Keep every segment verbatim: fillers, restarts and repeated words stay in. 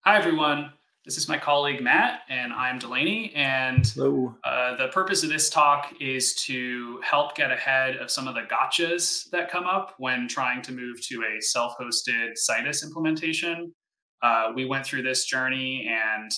Hi, everyone. This is my colleague, Matt, and I'm Delaney. And uh, the purpose of this talk is to help get ahead of some of the gotchas that come up when trying to move to a self-hosted Citus implementation. Uh, we went through this journey, and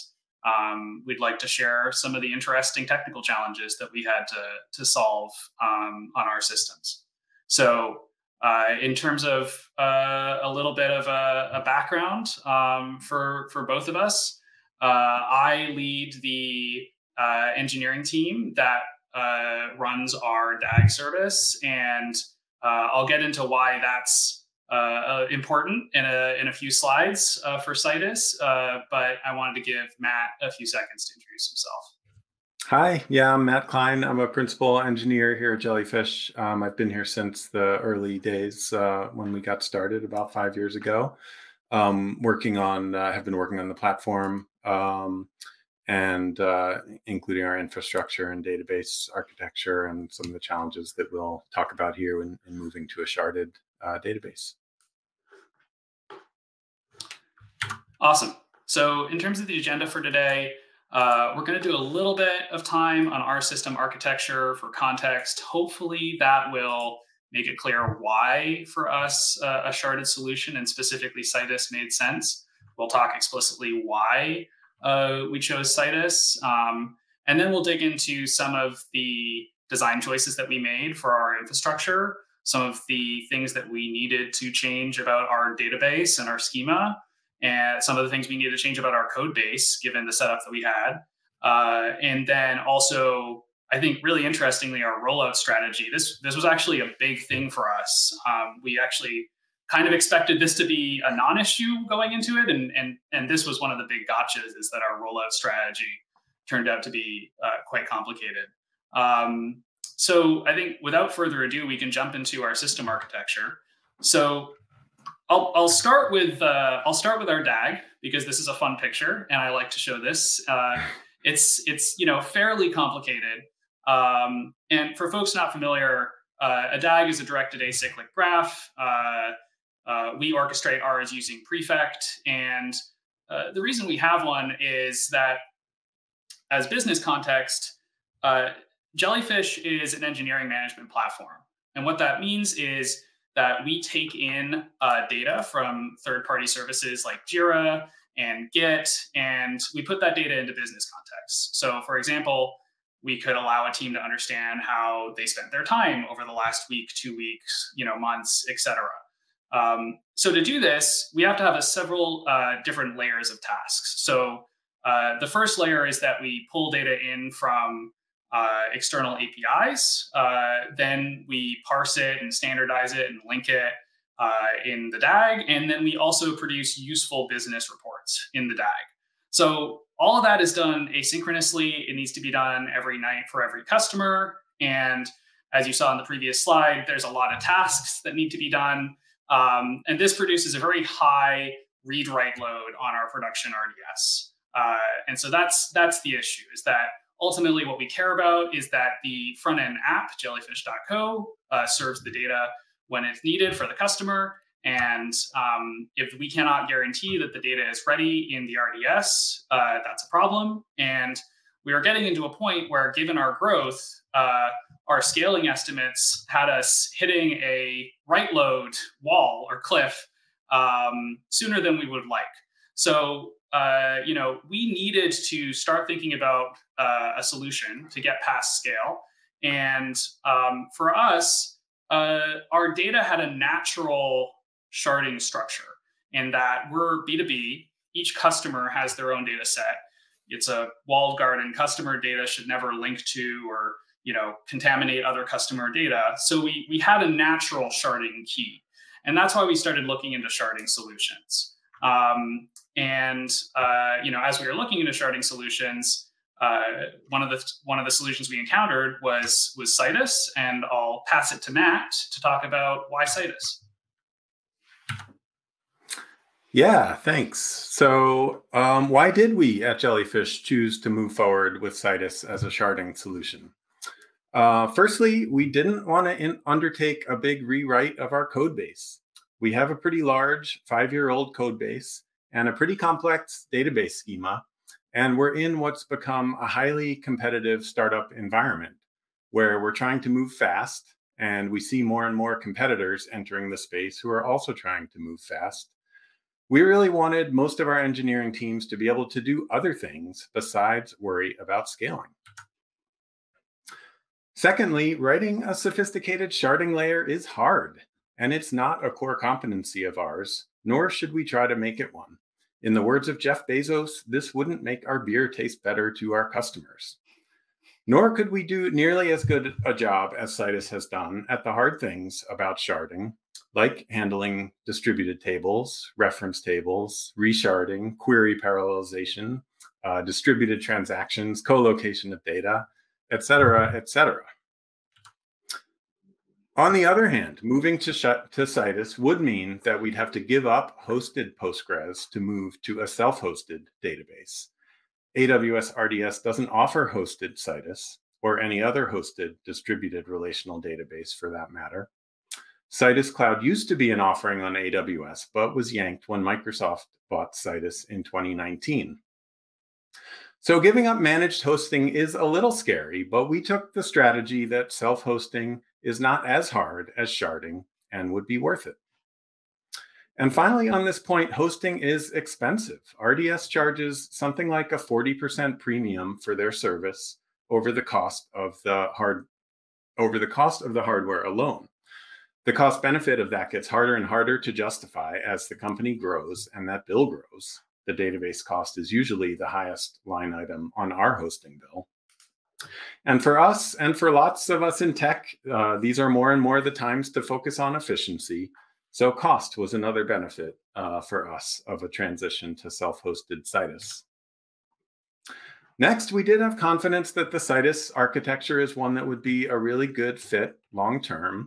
um, we'd like to share some of the interesting technical challenges that we had to, to solve um, on our systems. So Uh, in terms of uh, a little bit of a, a background um, for, for both of us, uh, I lead the uh, engineering team that uh, runs our D A G service, and uh, I'll get into why that's uh, important in a, in a few slides uh, for Citus, uh, but I wanted to give Matt a few seconds to introduce himself. Hi, yeah, I'm Matt Klein. I'm a principal engineer here at Jellyfish. Um, I've been here since the early days uh, when we got started about five years ago. Um, working on, uh, have been working on the platform um, and uh, including our infrastructure and database architecture and some of the challenges that we'll talk about here in, in moving to a sharded uh, database. Awesome. So in terms of the agenda for today, Uh, we're going to do a little bit of time on our system architecture for context. Hopefully that will make it clear why for us uh, a sharded solution and specifically Citus made sense. We'll talk explicitly why uh, we chose Citus. Um, and then we'll dig into some of the design choices that we made for our infrastructure, some of the things that we needed to change about our database and our schema, and some of the things we needed to change about our code base, given the setup that we had. Uh, and then also, I think really interestingly, our rollout strategy. This, this was actually a big thing for us. Um, we actually kind of expected this to be a non-issue going into it. And, and, and this was one of the big gotchas, is that our rollout strategy turned out to be uh, quite complicated. Um, so I think without further ado, we can jump into our system architecture. So I'll, I'll start with uh, I'll start with our D A G, because this is a fun picture and I like to show this. Uh, it's it's you know fairly complicated, um, and for folks not familiar, uh, a D A G is a directed acyclic graph. Uh, uh, we orchestrate ours using Prefect, and uh, the reason we have one is that, as business context, uh, Jellyfish is an engineering management platform, and what that means is that we take in uh, data from third-party services like Jira and Git, and we put that data into business contexts. So for example, we could allow a team to understand how they spent their time over the last week, two weeks, you know, months, et cetera. Um, so to do this, we have to have a several uh, different layers of tasks. So uh, the first layer is that we pull data in from Uh, external A P Is. Uh, then we parse it and standardize it and link it uh, in the D A G. And then we also produce useful business reports in the D A G. So all of that is done asynchronously. It needs to be done every night for every customer. And as you saw in the previous slide, there's a lot of tasks that need to be done. Um, and this produces a very high read-write load on our production R D S. Uh, and so that's, that's the issue, is that ultimately, what we care about is that the front-end app, jellyfish dot co, uh, serves the data when it's needed for the customer. And um, if we cannot guarantee that the data is ready in the R D S, uh, that's a problem. And we are getting into a point where, given our growth, uh, our scaling estimates had us hitting a write load wall or cliff um, sooner than we would like. So uh, you know, we needed to start thinking about uh, a solution to get past scale. And um, for us, uh, our data had a natural sharding structure in that we're B two B. Each customer has their own data set. It's a walled garden. Customer data should never link to or, you know, contaminate other customer data. So we, we had a natural sharding key. And that's why we started looking into sharding solutions. Um, and, uh, you know, as we were looking into sharding solutions, uh, one of the, one of the solutions we encountered was, was Citus, and I'll pass it to Matt to talk about why Citus. Yeah, thanks. So, um, why did we at Jellyfish choose to move forward with Citus as a sharding solution? Uh, firstly, we didn't want to undertake a big rewrite of our code base. We have a pretty large five-year-old code base and a pretty complex database schema, and we're in what's become a highly competitive startup environment where we're trying to move fast, and we see more and more competitors entering the space who are also trying to move fast. We really wanted most of our engineering teams to be able to do other things besides worry about scaling. Secondly, writing a sophisticated sharding layer is hard, and it's not a core competency of ours, nor should we try to make it one. In the words of Jeff Bezos, this wouldn't make our beer taste better to our customers. Nor could we do nearly as good a job as Citus has done at the hard things about sharding, like handling distributed tables, reference tables, resharding, query parallelization, uh, distributed transactions, co-location of data, et cetera, et cetera. On the other hand, moving to, to Citus would mean that we'd have to give up hosted Postgres to move to a self-hosted database. A W S R D S doesn't offer hosted Citus or any other hosted distributed relational database for that matter. Citus Cloud used to be an offering on A W S, but was yanked when Microsoft bought Citus in twenty nineteen. So giving up managed hosting is a little scary, but we took the strategy that self-hosting is not as hard as sharding and would be worth it. And finally, on this point, hosting is expensive. R D S charges something like a forty percent premium for their service over the cost of the hard, over the cost of the hardware alone. The cost benefit of that gets harder and harder to justify as the company grows and that bill grows. The database cost is usually the highest line item on our hosting bill. And for us and for lots of us in tech, uh, these are more and more the times to focus on efficiency. So cost was another benefit uh, for us of a transition to self-hosted Citus. Next, we did have confidence that the Citus architecture is one that would be a really good fit long-term.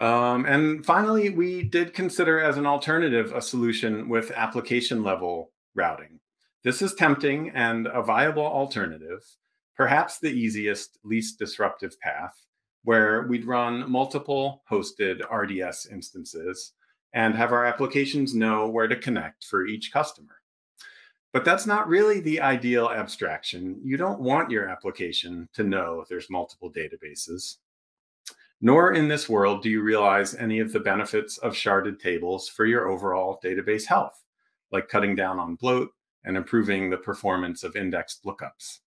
Um, and finally, we did consider as an alternative a solution with application level routing. This is tempting and a viable alternative, perhaps the easiest, least disruptive path, where we'd run multiple hosted R D S instances and have our applications know where to connect for each customer. But that's not really the ideal abstraction. You don't want your application to know there's multiple databases. Nor in this world do you realize any of the benefits of sharded tables for your overall database health, like cutting down on bloat and improving the performance of indexed lookups.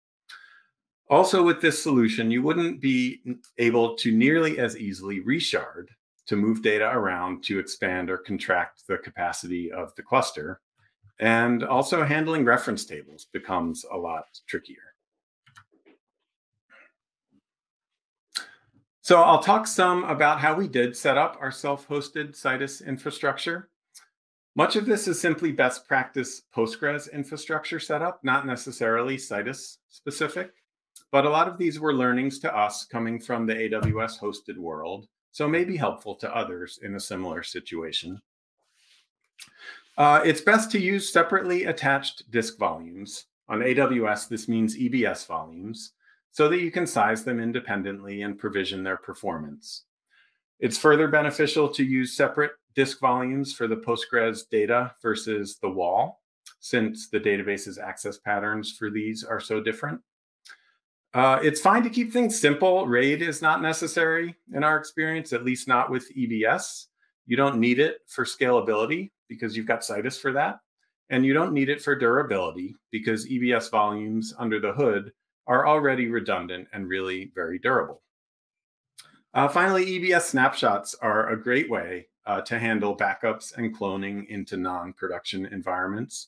Also with this solution, you wouldn't be able to nearly as easily reshard to move data around to expand or contract the capacity of the cluster. And also handling reference tables becomes a lot trickier. So I'll talk some about how we did set up our self-hosted Citus infrastructure. Much of this is simply best practice Postgres infrastructure setup, not necessarily Citus specific, but a lot of these were learnings to us coming from the A W S hosted world, so may be helpful to others in a similar situation. Uh, it's best to use separately attached disk volumes. On A W S, this means E B S volumes, so that you can size them independently and provision their performance. It's further beneficial to use separate disk volumes for the Postgres data versus the W A L, since the database's access patterns for these are so different. Uh, it's fine to keep things simple. RAID is not necessary in our experience, at least not with E B S. You don't need it for scalability because you've got Citus for that. And you don't need it for durability because E B S volumes under the hood are already redundant and really very durable. Uh, finally, E B S snapshots are a great way uh, to handle backups and cloning into non-production environments.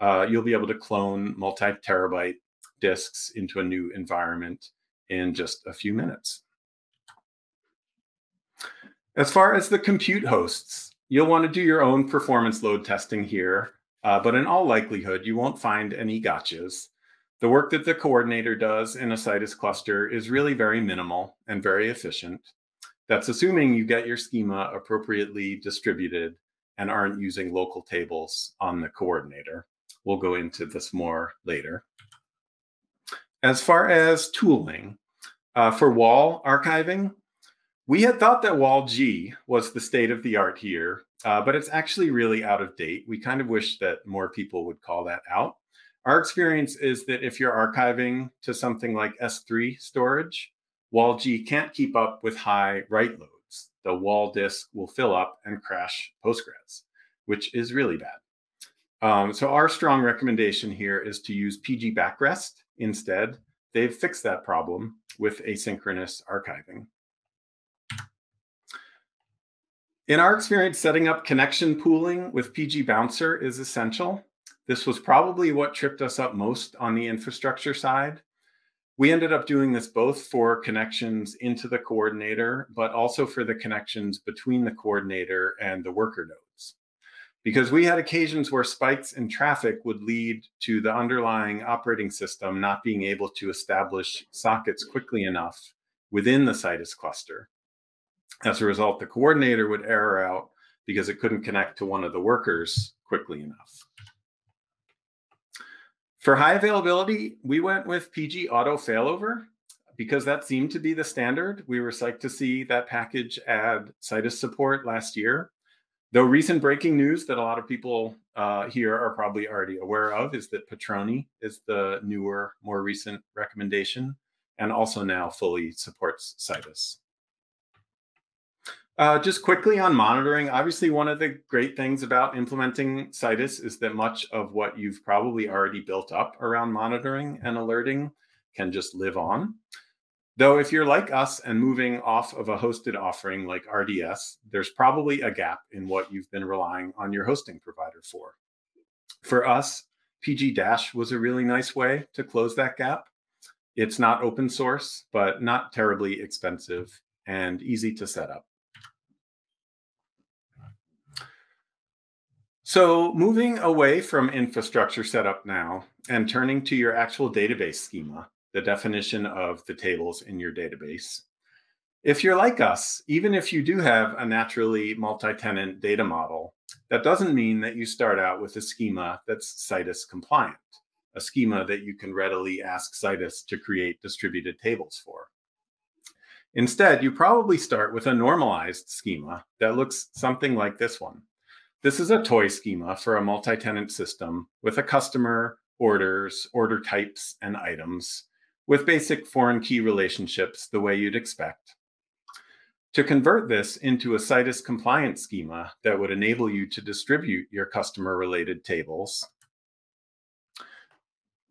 Uh, you'll be able to clone multi-terabyte disks into a new environment in just a few minutes. As far as the compute hosts, you'll want to do your own performance load testing here, uh, but in all likelihood, you won't find any gotchas. The work that the coordinator does in a Citus cluster is really very minimal and very efficient. That's assuming you get your schema appropriately distributed and aren't using local tables on the coordinator. We'll go into this more later. As far as tooling, uh, for W A L archiving, we had thought that W A L G was the state of the art here, uh, but it's actually really out of date. We kind of wish that more people would call that out. Our experience is that if you're archiving to something like S three storage, W A L G can't keep up with high write loads. The W A L disk will fill up and crash Postgres, which is really bad. Um, so our strong recommendation here is to use pg_backrest instead. They've fixed that problem with asynchronous archiving. In our experience, setting up connection pooling with pg-bouncer is essential. This was probably what tripped us up most on the infrastructure side. We ended up doing this both for connections into the coordinator, but also for the connections between the coordinator and the worker nodes, because we had occasions where spikes in traffic would lead to the underlying operating system not being able to establish sockets quickly enough within the Citus cluster. As a result, the coordinator would error out because it couldn't connect to one of the workers quickly enough. For high availability, we went with pg-auto-failover because that seemed to be the standard. We were psyched to see that package add Citus support last year. Though recent breaking news that a lot of people uh, here are probably already aware of is that Patroni is the newer, more recent recommendation, and also now fully supports Citus. Uh, just quickly on monitoring, obviously one of the great things about implementing Citus is that much of what you've probably already built up around monitoring and alerting can just live on. Though if you're like us and moving off of a hosted offering like R D S, there's probably a gap in what you've been relying on your hosting provider for. For us, P G Dash was a really nice way to close that gap. It's not open source, but not terribly expensive and easy to set up. So moving away from infrastructure setup now and turning to your actual database schema, the definition of the tables in your database. If you're like us, even if you do have a naturally multi-tenant data model, that doesn't mean that you start out with a schema that's Citus compliant, a schema that you can readily ask Citus to create distributed tables for. Instead, you probably start with a normalized schema that looks something like this one. This is a toy schema for a multi-tenant system with a customer, orders, order types, and items, with basic foreign key relationships the way you'd expect. To convert this into a Citus compliant schema that would enable you to distribute your customer related tables,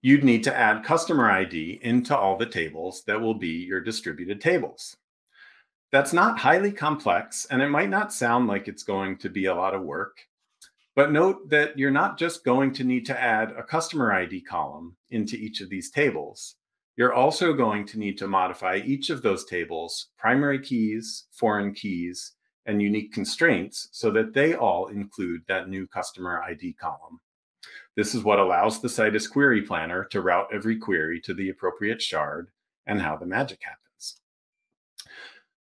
you'd need to add customer I D into all the tables that will be your distributed tables. That's not highly complex, and it might not sound like it's going to be a lot of work, but note that you're not just going to need to add a customer I D column into each of these tables. You're also going to need to modify each of those tables' primary keys, foreign keys, and unique constraints so that they all include that new customer I D column. This is what allows the Citus query planner to route every query to the appropriate shard and how the magic happens.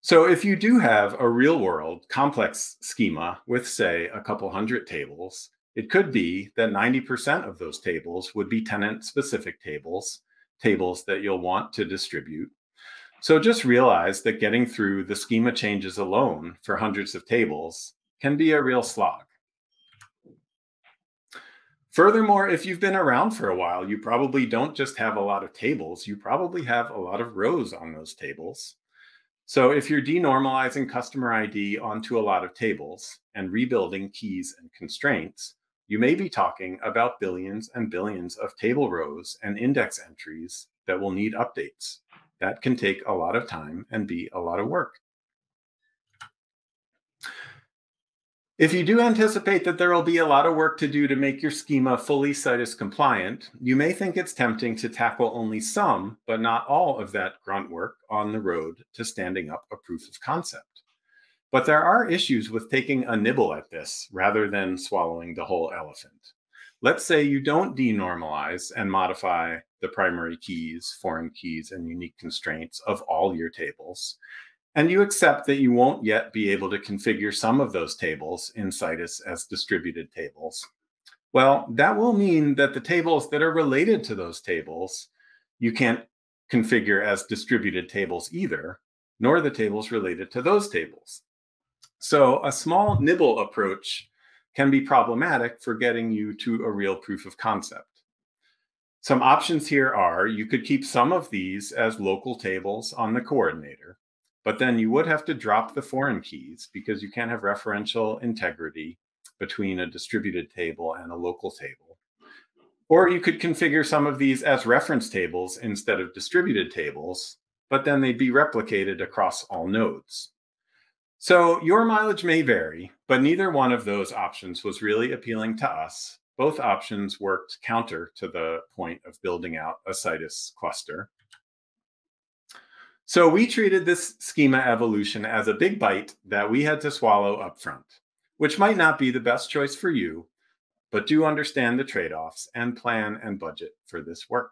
So if you do have a real world complex schema with, say, a couple hundred tables, it could be that ninety percent of those tables would be tenant specific tables, tables that you'll want to distribute. So just realize that getting through the schema changes alone for hundreds of tables can be a real slog. Furthermore, if you've been around for a while, you probably don't just have a lot of tables, you probably have a lot of rows on those tables. So if you're denormalizing customer I D onto a lot of tables and rebuilding keys and constraints, you may be talking about billions and billions of table rows and index entries that will need updates. That can take a lot of time and be a lot of work. If you do anticipate that there will be a lot of work to do to make your schema fully Citus compliant, you may think it's tempting to tackle only some, but not all of that grunt work on the road to standing up a proof of concept. But there are issues with taking a nibble at this rather than swallowing the whole elephant. Let's say you don't denormalize and modify the primary keys, foreign keys, and unique constraints of all your tables, and you accept that you won't yet be able to configure some of those tables in Citus as distributed tables. Well, that will mean that the tables that are related to those tables, you can't configure as distributed tables either, nor the tables related to those tables. So a small nibble approach can be problematic for getting you to a real proof of concept. Some options here are you could keep some of these as local tables on the coordinator, but then you would have to drop the foreign keys because you can't have referential integrity between a distributed table and a local table. Or you could configure some of these as reference tables instead of distributed tables, but then they'd be replicated across all nodes. So your mileage may vary, but neither one of those options was really appealing to us. Both options worked counter to the point of building out a Citus cluster. So we treated this schema evolution as a big bite that we had to swallow up front, which might not be the best choice for you, but do understand the trade-offs and plan and budget for this work.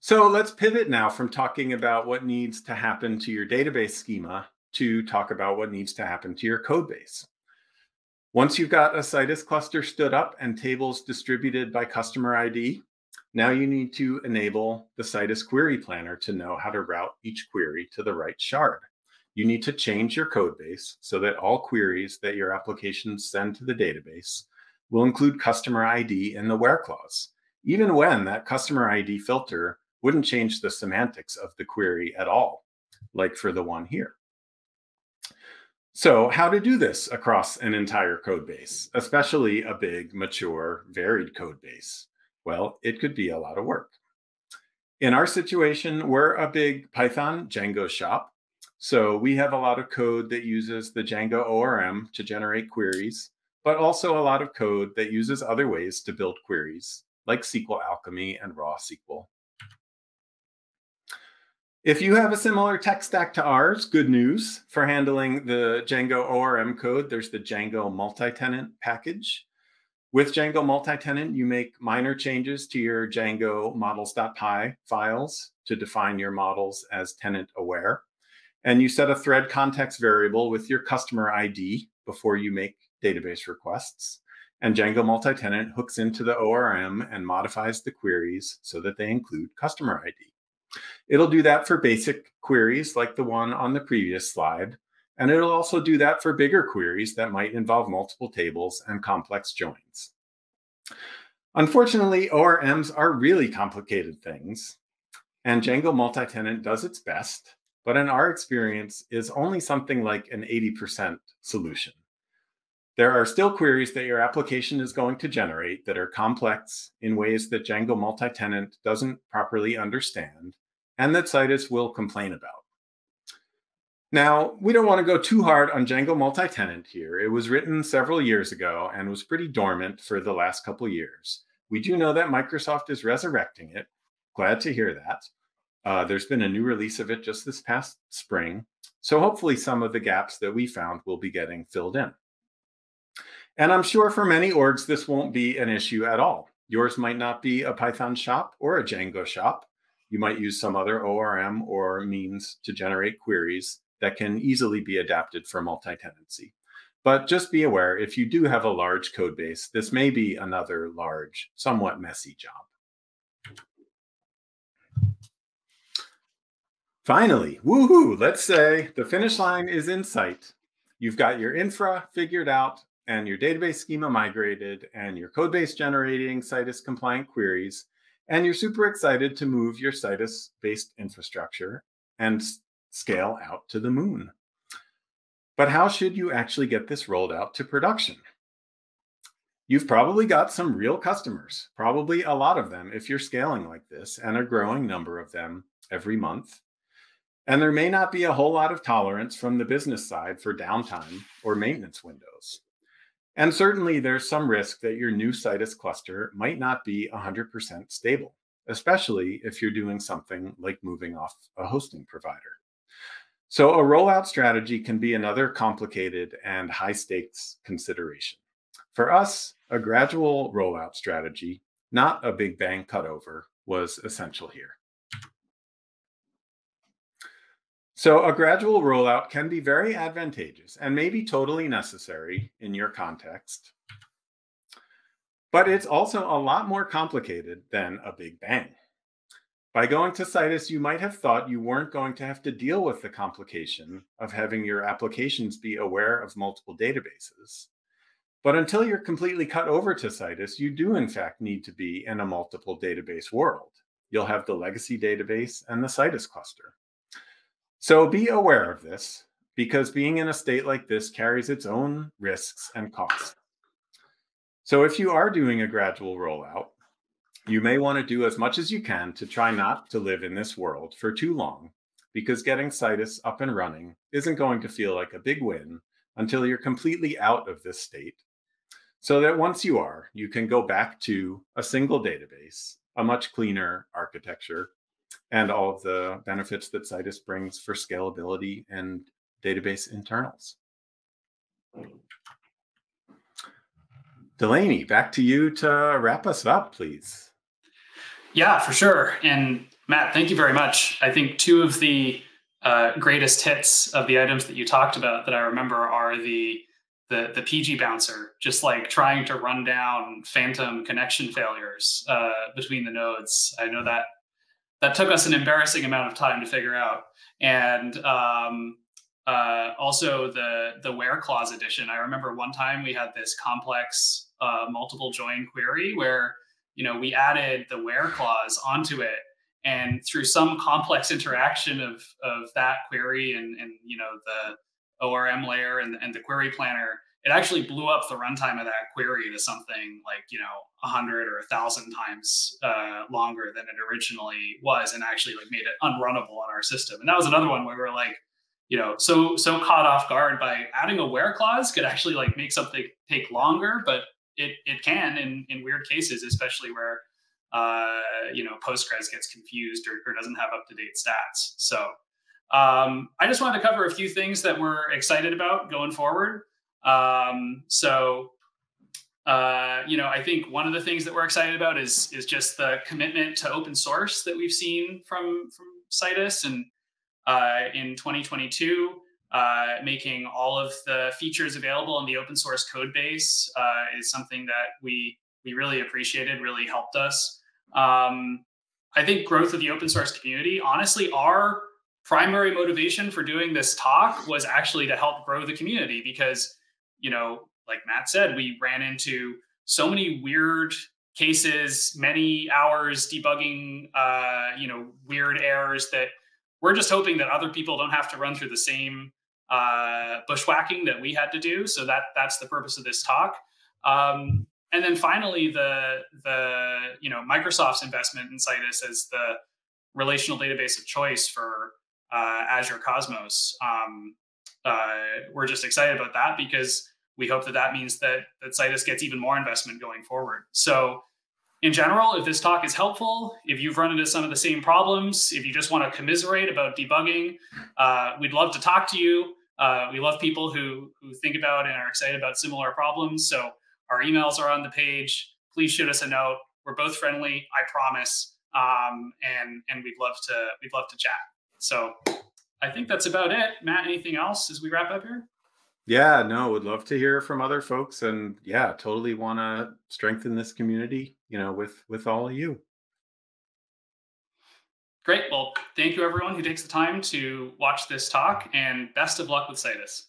So let's pivot now from talking about what needs to happen to your database schema to talk about what needs to happen to your code base. Once you've got a Citus cluster stood up and tables distributed by customer I D, now you need to enable the Citus query planner to know how to route each query to the right shard. You need to change your code base so that all queries that your applications send to the database will include customer I D in the where clause, even when that customer I D filter wouldn't change the semantics of the query at all, like for the one here. So how to do this across an entire code base, especially a big, mature, varied code base? Well, it could be a lot of work. In our situation, we're a big Python Django shop. So we have a lot of code that uses the Django O R M to generate queries, but also a lot of code that uses other ways to build queries, like S Q L Alchemy and raw S Q L. If you have a similar tech stack to ours, good news. For handling the Django O R M code, there's the Django multi-tenant package. With Django multi-tenant, you make minor changes to your Django models.py files to define your models as tenant aware. And you set a thread context variable with your customer I D before you make database requests. And Django multi-tenant hooks into the O R M and modifies the queries so that they include customer I D. It'll do that for basic queries like the one on the previous slide. And it'll also do that for bigger queries that might involve multiple tables and complex joins. Unfortunately, O R Ms are really complicated things, and Django multi-tenant does its best, but in our experience is only something like an eighty percent solution. There are still queries that your application is going to generate that are complex in ways that Django multi-tenant doesn't properly understand and that Citus will complain about. Now, we don't want to go too hard on Django multi-tenant here. It was written several years ago and was pretty dormant for the last couple years. We do know that Microsoft is resurrecting it. Glad to hear that. Uh, there's been a new release of it just this past spring. So hopefully some of the gaps that we found will be getting filled in. And I'm sure for many orgs, this won't be an issue at all. Yours might not be a Python shop or a Django shop. You might use some other O R M or means to generate queries that can easily be adapted for multi-tenancy. But just be aware, if you do have a large code base, this may be another large, somewhat messy job. Finally, woohoo, let's say the finish line is in sight. You've got your infra figured out, and your database schema migrated, and your code base generating Citus compliant queries, and you're super excited to move your Citus based infrastructure and scale out to the moon. But how should you actually get this rolled out to production? You've probably got some real customers, probably a lot of them if you're scaling like this, and a growing number of them every month. And there may not be a whole lot of tolerance from the business side for downtime or maintenance windows. And certainly there's some risk that your new Citus cluster might not be one hundred percent stable, especially if you're doing something like moving off a hosting provider. So a rollout strategy can be another complicated and high stakes consideration. For us, a gradual rollout strategy, not a big bang cutover, was essential here. So a gradual rollout can be very advantageous and may be totally necessary in your context. But it's also a lot more complicated than a big bang. By going to Citus, you might have thought you weren't going to have to deal with the complication of having your applications be aware of multiple databases. But until you're completely cut over to Citus, you do in fact need to be in a multiple database world. You'll have the legacy database and the Citus cluster. So be aware of this, because being in a state like this carries its own risks and costs. So if you are doing a gradual rollout, you may want to do as much as you can to try not to live in this world for too long, because getting Citus up and running isn't going to feel like a big win until you're completely out of this state, so that once you are, you can go back to a single database, a much cleaner architecture, and all of the benefits that Citus brings for scalability and database internals. Delaney, back to you to wrap us up, please. Yeah, for sure. And Matt, thank you very much. I think two of the uh, greatest hits of the items that you talked about that I remember are the the, the pg-bouncer, just like trying to run down phantom connection failures uh, between the nodes. I know that that took us an embarrassing amount of time to figure out. And um, uh, also the the where clause addition. I remember one time we had this complex uh, multiple join query where you know we added the where clause onto it. And through some complex interaction of, of that query and, and you know the O R M layer and, and the query planner, it actually blew up the runtime of that query to something like you know a hundred or a thousand times uh, longer than it originally was, and actually like made it unrunnable on our system. And that was another one where we were like, you know, so so caught off guard by adding a where clause could actually like make something take longer, but it it can in in weird cases, especially where uh you know Postgres gets confused or, or doesn't have up-to-date stats. So um I just wanted to cover a few things that we're excited about going forward. um so uh you know I think one of the things that we're excited about is is just the commitment to open source that we've seen from from Citus, and uh in twenty twenty-two uh making all of the features available in the open source code base uh is something that we we really appreciated, really helped us. Um, I think growth of the open source community, honestly, our primary motivation for doing this talk was actually to help grow the community because, you know, like Matt said, we ran into so many weird cases, many hours debugging, uh, you know, weird errors that we're just hoping that other people don't have to run through the same uh, bushwhacking that we had to do. So that that's the purpose of this talk. Um, And then finally, the the you know Microsoft's investment in Citus as the relational database of choice for uh, Azure Cosmos. Um, uh, we're just excited about that because we hope that that means that that Citus gets even more investment going forward. So, in general, if this talk is helpful, if you've run into some of the same problems, if you just want to commiserate about debugging, uh, we'd love to talk to you. Uh, we love people who who think about and are excited about similar problems. So. Our emails are on the page. Please shoot us a note. We're both friendly, I promise. Um, and and we'd love to we'd love to chat. So I think that's about it. Matt, anything else as we wrap up here? Yeah, no, would love to hear from other folks, and yeah, totally want to strengthen this community, you know, with with all of you. Great. Well, thank you everyone who takes the time to watch this talk, and best of luck with Citus.